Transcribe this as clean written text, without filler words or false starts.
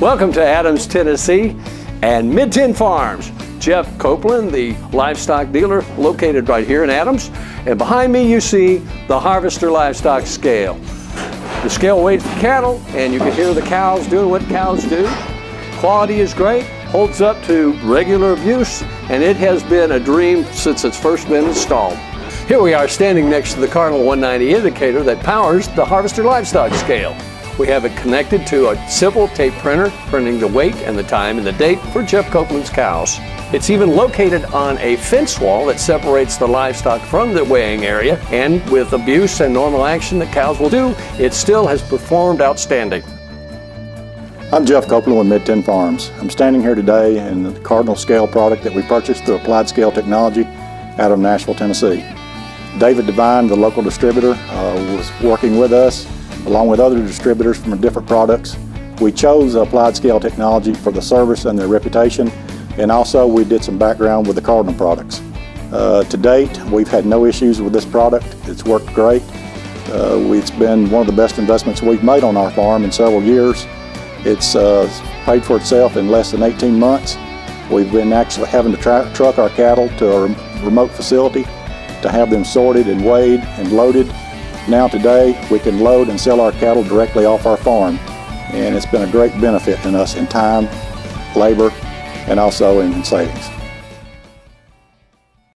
Welcome to Adams, Tennessee and Mid-Tenn Farms. Jeff Copeland, the livestock dealer located right here in Adams. And behind me you see the Harvester Livestock Scale. The scale weighs the cattle, and you can hear the cows doing what cows do. Quality is great, holds up to regular abuse, and it has been a dream since it's first been installed. Here we are standing next to the Cardinal 190 indicator that powers the Harvester Livestock Scale. We have it connected to a simple tape printer, printing the weight and the time and the date for Jeff Copeland's cows. It's even located on a fence wall that separates the livestock from the weighing area, and with abuse and normal action that cows will do, it still has performed outstanding. I'm Jeff Copeland with Mid-Tenn Farms. I'm standing here today in the Cardinal Scale product that we purchased through Applied Scale Technology out of Nashville, Tennessee. David Devine, the local distributor, was working with us, along with other distributors from different products. We chose Applied Scale Technology for the service and their reputation, and also we did some background with the Cardinal products. To date, we've had no issues with this product. It's worked great. It's been one of the best investments we've made on our farm in several years. It's paid for itself in less than 18 months. We've been actually having to truck our cattle to a remote facility to have them sorted and weighed and loaded. Now today, we can load and sell our cattle directly off our farm, and it's been a great benefit in us in time, labor, and also in savings.